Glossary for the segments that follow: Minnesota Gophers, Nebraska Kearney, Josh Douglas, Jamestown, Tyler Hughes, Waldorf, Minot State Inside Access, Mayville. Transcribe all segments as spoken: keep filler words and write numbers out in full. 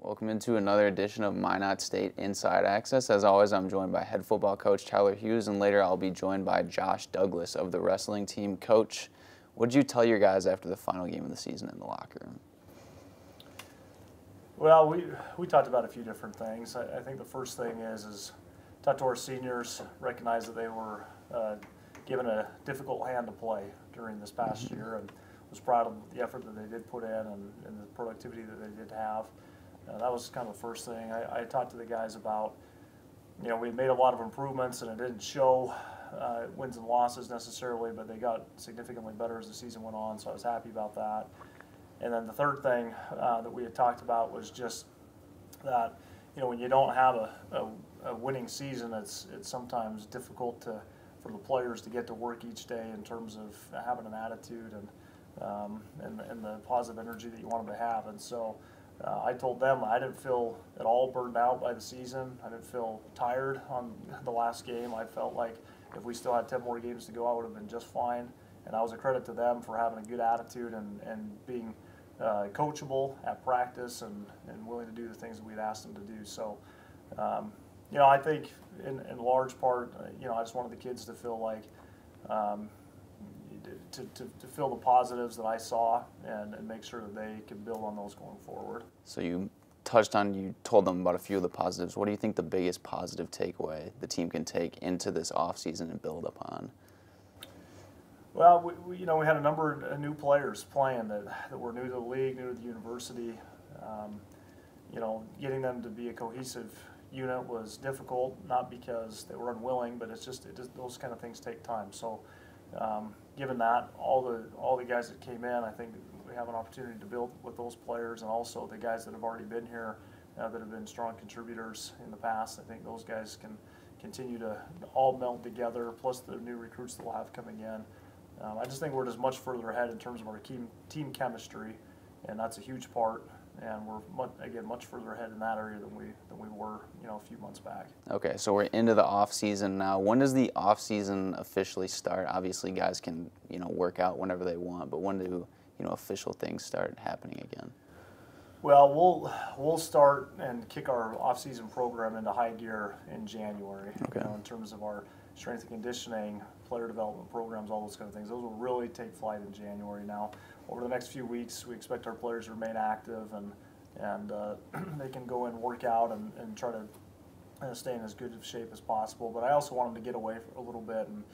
Welcome into another edition of Minot State Inside Access. As always, I'm joined by head football coach Tyler Hughes, and later I'll be joined by Josh Douglas of the wrestling team. Coach, what did you tell your guys after the final game of the season in the locker room? Well, we, we talked about a few different things. I, I think the first thing is, is talk to our seniors, recognize that they were uh, given a difficult hand to play during this past year, and was proud of the effort that they did put in and, and the productivity that they did have. Uh, that was kind of the first thing. I, I talked to the guys about, you know, we made a lot of improvements and it didn't show uh, wins and losses necessarily, but they got significantly better as the season went on, so I was happy about that. And then the third thing uh, that we had talked about was just that, you know, when you don't have a, a, a winning season, it's, it's sometimes difficult to, for the players to get to work each day in terms of having an attitude and, um, and, and the positive energy that you want them to have. And so Uh, I told them I didn't feel at all burned out by the season. I didn't feel tired on the last game. I felt like if we still had ten more games to go, I would have been just fine. And that was a credit to them for having a good attitude and, and being uh, coachable at practice and, and willing to do the things that we'd asked them to do. So, um, you know, I think in, in large part, uh, you know, I just wanted the kids to feel like, um, To, to, to feel the positives that I saw and, and make sure that they can build on those going forward. So you touched on, you told them about a few of the positives. What do you think the biggest positive takeaway the team can take into this offseason and build upon? Well, we, we, you know, we had a number of new players playing that, that were new to the league, new to the university. Um, you know, getting them to be a cohesive unit was difficult, not because they were unwilling, but it's just, it just those kind of things take time. So. Um, given that, all the all the guys that came in, I think we have an opportunity to build with those players, and also the guys that have already been here uh, that have been strong contributors in the past. I think those guys can continue to all meld together, plus the new recruits that we'll have coming in. Um, I just think we're just much further ahead in terms of our team, team chemistry, and that's a huge part. And we're, much, again, much further ahead in that area than we, than we were, you know, a few months back. Okay, so we're into the off-season now. When does the off-season officially start? Obviously, guys can, you know, work out whenever they want, but when do, you know, official things start happening again? Well, we'll, we'll start and kick our off-season program into high gear in January, okay. You know, in terms of our strength and conditioning, player development programs, all those kind of things. Those will really take flight in January now. Over the next few weeks, we expect our players to remain active and, and uh, they can go and work out and, and try to uh, stay in as good of shape as possible. But I also want them to get away for a little bit and,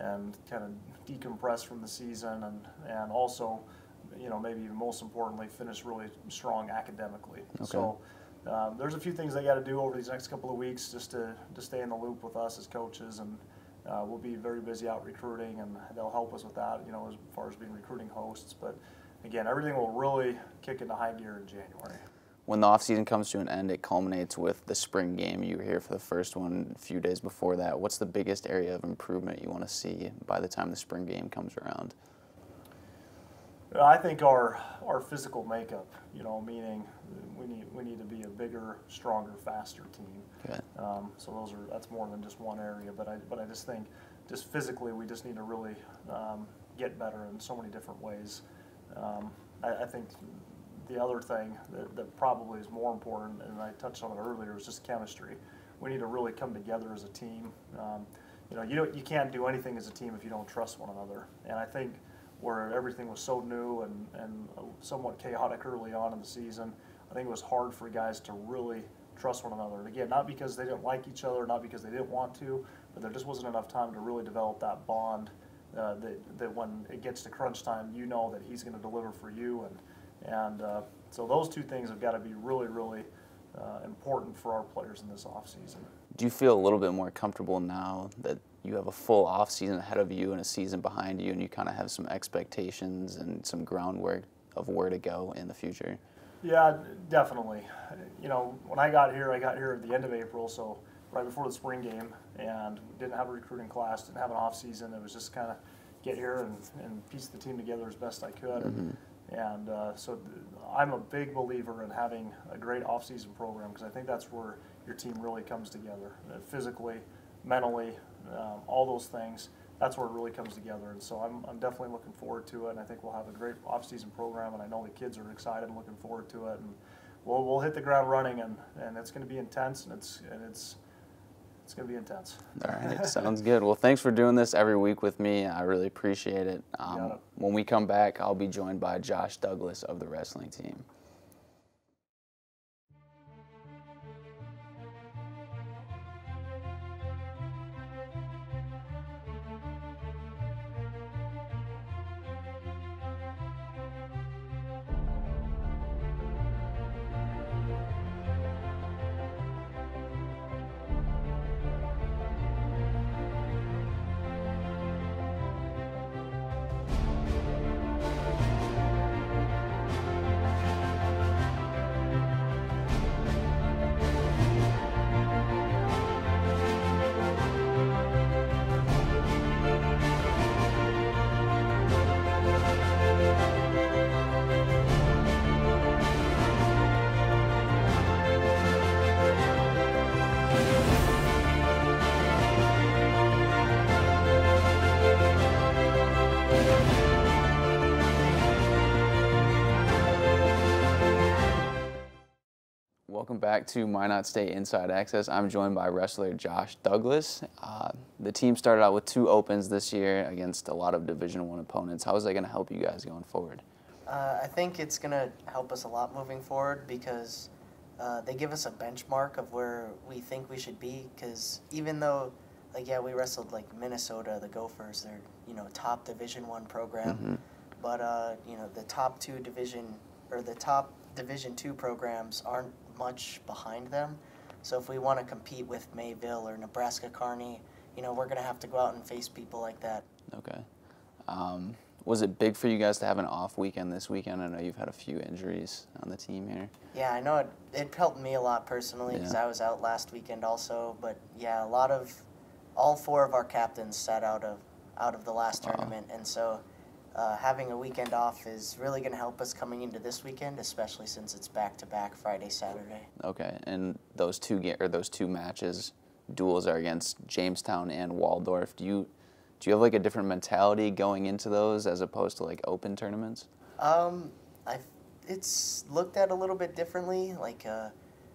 and kind of decompress from the season and, and also, you know, maybe even most importantly, finish really strong academically. Okay. So um, there's a few things they got to do over these next couple of weeks just to, to stay in the loop with us as coaches, and Uh, we'll be very busy out recruiting, and they'll help us with that, you know, as far as being recruiting hosts. But again, everything will really kick into high gear in January. When the offseason comes to an end, it culminates with the spring game. You were here for the first one a few days before that. What's the biggest area of improvement you want to see by the time the spring game comes around? I think our our physical makeup, you know, meaning we need we need to be a bigger, stronger, faster team. Okay. Um, so those are that's more than just one area, but I but I just think just physically we just need to really um, get better in so many different ways. Um, I, I think the other thing that, that probably is more important, and I touched on it earlier, is just chemistry. We need to really come together as a team. Um, you know, you don't you can't do anything as a team if you don't trust one another, and I think. Where everything was so new and, and somewhat chaotic early on in the season, I think it was hard for guys to really trust one another. And again, not because they didn't like each other, not because they didn't want to, but there just wasn't enough time to really develop that bond uh, that, that when it gets to crunch time, you know that he's going to deliver for you. And, and uh, so those two things have got to be really, really uh, important for our players in this offseason. Do you feel a little bit more comfortable now that you have a full off season ahead of you and a season behind you, and you kind of have some expectations and some groundwork of where to go in the future? Yeah, definitely. You know, when I got here, I got here at the end of April, so right before the spring game, and didn't have a recruiting class, didn't have an off season. It was just kind of get here and, and piece the team together as best I could. Mm-hmm. And uh, so I'm a big believer in having a great off season program, because I think that's where your team really comes together, physically, mentally, Um, all those things. That's where it really comes together, and so I'm, I'm definitely looking forward to it, and I think we'll have a great off-season program, and I know the kids are excited and looking forward to it, and we'll we'll hit the ground running, and and it's going to be intense, and it's and it's it's going to be intense. All right, sounds good. Well, thanks for doing this every week with me. I really appreciate it. Um, it. When we come back, I'll be joined by Josh Douglas of the wrestling team. Welcome back to Minot State Inside Access. I'm joined by wrestler Josh Douglas. Uh, the team started out with two opens this year against a lot of Division I opponents. How is that going to help you guys going forward? Uh, I think it's going to help us a lot moving forward because uh, they give us a benchmark of where we think we should be. Because even though, like yeah, we wrestled like Minnesota, the Gophers, they're you know top Division I program, mm-hmm. but uh, you know the top two division or the top Division two programs aren't much behind them. So if we want to compete with Mayville or Nebraska Kearney, you know, we're going to have to go out and face people like that. Okay. Um, was it big for you guys to have an off weekend this weekend? I know you've had a few injuries on the team here. Yeah, I know it, it helped me a lot personally because yeah. I was out last weekend also. But, yeah, a lot of – all four of our captains sat out of, out of the last wow. tournament. And so uh, having a weekend off is really going to help us coming into this weekend, especially since it's back-to-back Friday, Saturday. Okay, and those two ga or those two matches, duels are against Jamestown and Waldorf. Do you do you have like a different mentality going into those as opposed to like open tournaments? Um, I've, it's looked at a little bit differently. Like uh,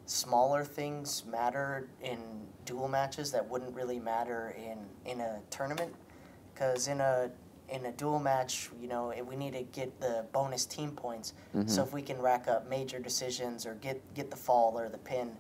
smaller things matter in duel matches that wouldn't really matter in in a tournament, because in a in a dual match, you know, we need to get the bonus team points. Mm-hmm. So if we can rack up major decisions or get, get the fall or the pin,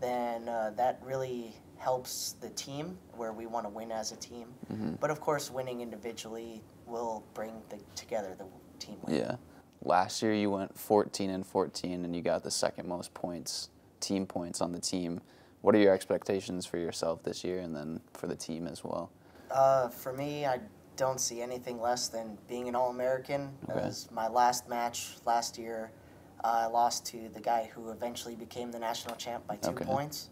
then uh, that really helps the team where we want to win as a team. Mm-hmm. But, of course, winning individually will bring the, together the team win. Yeah. Last year you went fourteen and fourteen, and you got the second most points, team points on the team. What are your expectations for yourself this year and then for the team as well? Uh, for me, I... don't see anything less than being an All-American. That okay. was my last match last year. Uh, I lost to the guy who eventually became the national champ by two okay. points.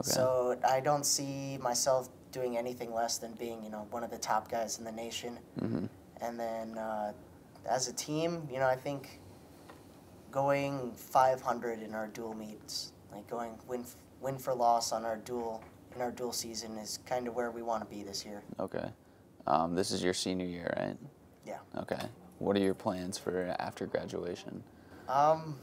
Okay. So I don't see myself doing anything less than being, you know, one of the top guys in the nation. Mm-hmm. And then uh, as a team, you know, I think going five hundred in our dual meets, like going win win for loss on our dual in our dual season, is kind of where we want to be this year. Okay. Um, this is your senior year, right? Yeah. Okay. What are your plans for after graduation? Um,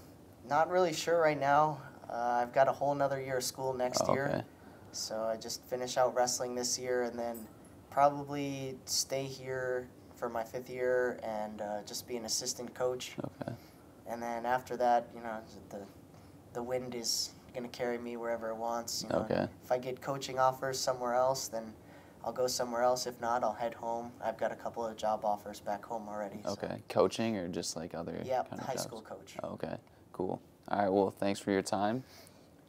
not really sure right now. Uh, I've got a whole another year of school next oh, okay. year, so I just finish out wrestling this year and then probably stay here for my fifth year and uh, just be an assistant coach. Okay. And then after that, you know, the the wind is gonna carry me wherever it wants. You know? Okay. If I get coaching offers somewhere else, then I'll go somewhere else. If not, I'll head home. I've got a couple of job offers back home already. So. Okay. Coaching or just like other yeah, kind of high jobs? School coach. Oh, okay. Cool. All right. Well, thanks for your time.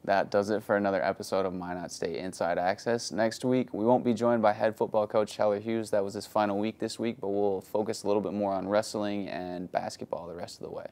That does it for another episode of Minot State Inside Access. Next week, we won't be joined by head football coach Tyler Hughes. That was his final week this week, but we'll focus a little bit more on wrestling and basketball the rest of the way.